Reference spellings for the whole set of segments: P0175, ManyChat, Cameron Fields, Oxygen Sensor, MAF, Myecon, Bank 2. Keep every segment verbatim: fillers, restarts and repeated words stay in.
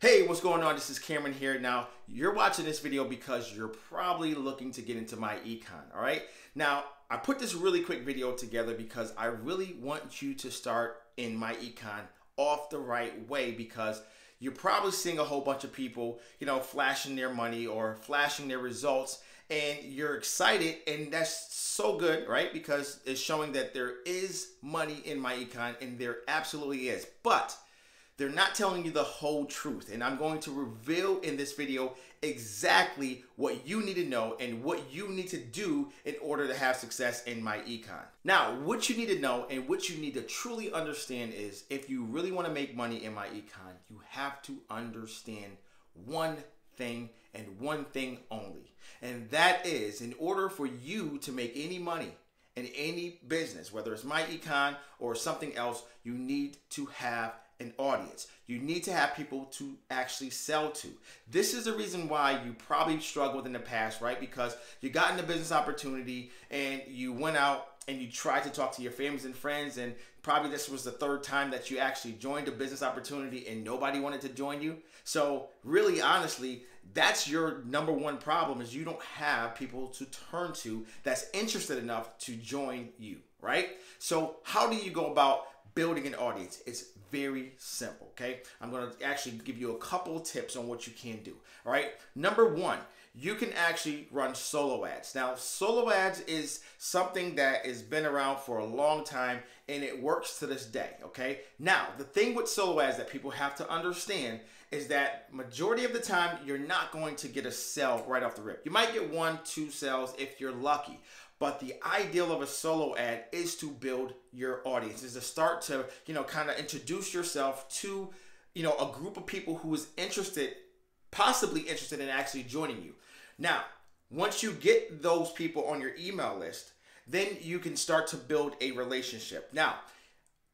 Hey, what's going on? This is Cameron here. Now, you're watching this video because you're probably looking to get into Myecon, all right? Now, I put this really quick video together because I really want you to start in Myecon off the right way, because you're probably seeing a whole bunch of people, you know, flashing their money or flashing their results, and you're excited, and that's so good, right? Because it's showing that there is money in Myecon, and there absolutely is. But they're not telling you the whole truth, and I'm going to reveal in this video exactly what you need to know and what you need to do in order to have success in Myecon. Now, what you need to know and what you need to truly understand is, if you really want to make money in Myecon, you have to understand one thing and one thing only, and that is, in order for you to make any money in any business, whether it's Myecon or something else, you need to have an audience. You need to have people to actually sell to. This is the reason why you probably struggled in the past, right? Because you got in a business opportunity and you went out and you tried to talk to your families and friends, and probably this was the third time that you actually joined a business opportunity and nobody wanted to join you. So really, honestly, that's your number one problem, is you don't have people to turn to that's interested enough to join you, right? So how do you go about building an audience? It's very simple, okay? I'm gonna actually give you a couple tips on what you can do, all right? Number one, you can actually run solo ads. Now, solo ads is something that has been around for a long time, and it works to this day, okay? Now, the thing with solo ads that people have to understand is that majority of the time, you're not going to get a sale right off the rip. You might get one, two sales if you're lucky, but the ideal of a solo ad is to build your audience, is to start to, you know, kind of introduce yourself to, you know, a group of people who is interested, possibly interested in actually joining you. Now, once you get those people on your email list, then you can start to build a relationship. Now,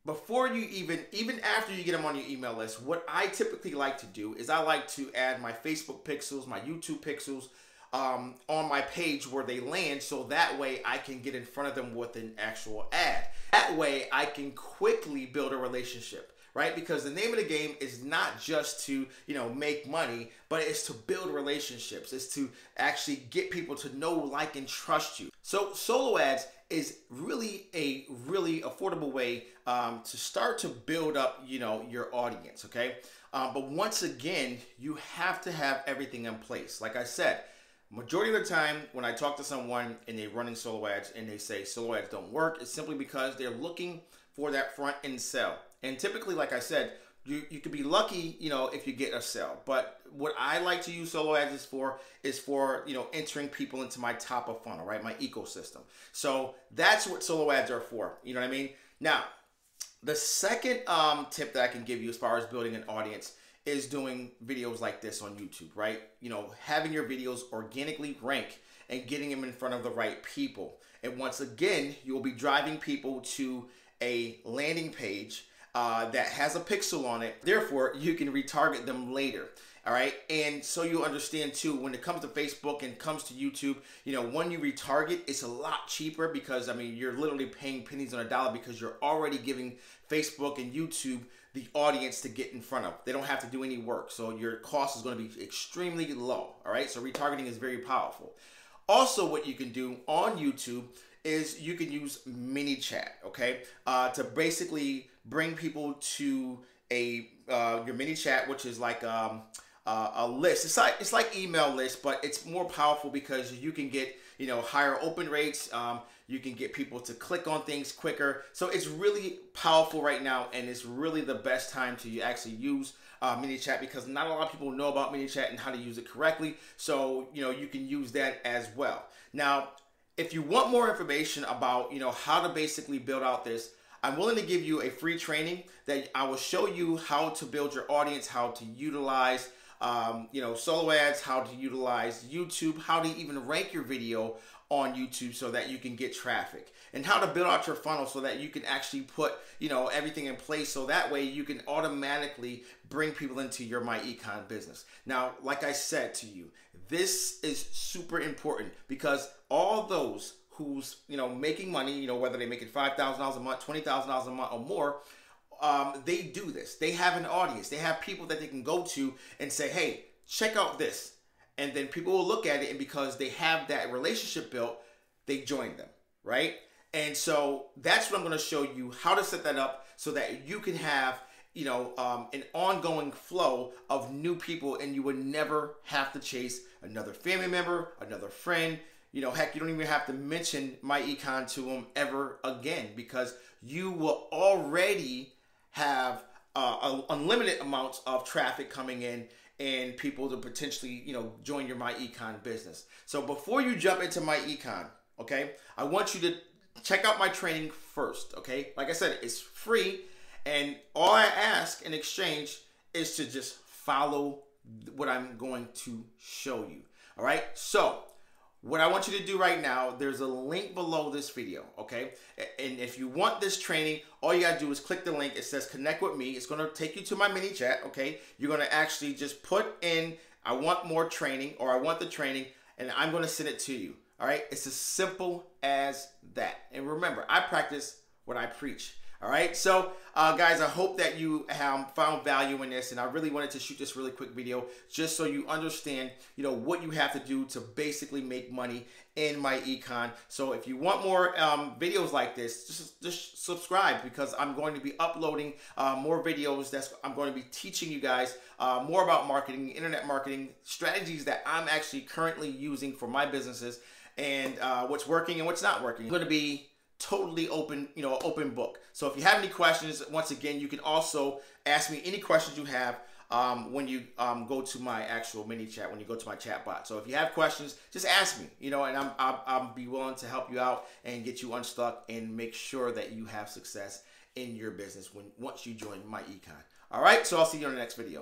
before you even, even after you get them on your email list, what I typically like to do is I like to add my Facebook pixels, my YouTube pixels, Um, on my page where they land, so that way I can get in front of them with an actual ad. That way I can quickly build a relationship, right? Because the name of the game is not just to, you know, make money, but it's to build relationships. It's to actually get people to know, like, and trust you. So solo ads is really a really affordable way um, to start to build up, you know, your audience, okay? Um, but once again, you have to have everything in place. Like I said, majority of the time when I talk to someone and they're running solo ads and they say solo ads don't work, it's simply because they're looking for that front end sell. And typically, like I said, you, you could be lucky, you know, if you get a sell. But what I like to use solo ads is for, is for, you know, entering people into my top of funnel, right? My ecosystem. So that's what solo ads are for. You know what I mean? Now, the second um, tip that I can give you as far as building an audience is doing videos like this on YouTube, right? You know, having your videos organically rank and getting them in front of the right people. And once again, you'll be driving people to a landing page uh, that has a pixel on it. Therefore, you can retarget them later. All right. And so you understand too, when it comes to Facebook and comes to YouTube, you know, when you retarget, it's a lot cheaper, because I mean, you're literally paying pennies on a dollar, because you're already giving Facebook and YouTube the audience to get in front of. They don't have to do any work. So your cost is going to be extremely low. All right. So retargeting is very powerful. Also, what you can do on YouTube is you can use ManyChat, okay, uh, to basically bring people to a uh, your ManyChat, which is like um, Uh, a list. It's like, it's like email list, but it's more powerful because you can get, you know, higher open rates. Um, you can get people to click on things quicker. So it's really powerful right now, and it's really the best time to actually use uh, ManyChat, because not a lot of people know about ManyChat and how to use it correctly. So, you know, you can use that as well. Now, if you want more information about, you know, how to basically build out this, I'm willing to give you a free training that I will show you how to build your audience, how to utilize Um, you know, solo ads, how to utilize YouTube, how to even rank your video on YouTube so that you can get traffic, and how to build out your funnel so that you can actually put, you know, everything in place, so that way you can automatically bring people into your Myecon business. Now, like I said to you, this is super important, because all those who's, you know, making money, you know, whether they make it five thousand dollars a month, twenty thousand dollars a month or more, um, they do this. They have an audience. They have people that they can go to and say, hey, check out this. And then people will look at it, and because they have that relationship built, they join them, right? And so that's what I'm going to show you, how to set that up so that you can have, you know, um, an ongoing flow of new people, and you would never have to chase another family member, another friend. You know, heck, you don't even have to mention Myecon to them ever again, because you will already have uh, unlimited amounts of traffic coming in and people to potentially, you know, join your Myecon business. So before you jump into Myecon, okay, I want you to check out my training first, okay? Like I said, it's free, and all I ask in exchange is to just follow what I'm going to show you, all right? So what I want you to do right now, there's a link below this video, okay? And if you want this training, all you gotta do is click the link. It says connect with me. It's gonna take you to my mini chat, okay? You're gonna actually just put in, I want more training, or I want the training, and I'm gonna send it to you, all right? It's as simple as that. And remember, I practice what I preach, all right? So uh, guys, I hope that you um, found value in this, and I really wanted to shoot this really quick video just so you understand, you know, what you have to do to basically make money in Myecon. So if you want more um, videos like this, just, just subscribe, because I'm going to be uploading uh, more videos. That's, I'm going to be teaching you guys uh, more about marketing, internet marketing strategies that I'm actually currently using for my businesses, and uh, what's working and what's not working. I'm going to be totally open, you know, open book. So if you have any questions, once again, you can also ask me any questions you have um, when you um, go to my actual mini chat, when you go to my chat bot. So if you have questions, just ask me, you know, and I'm, I'm, I'll be willing to help you out and get you unstuck and make sure that you have success in your business when once you join Myecon. All right, so I'll see you on the next video.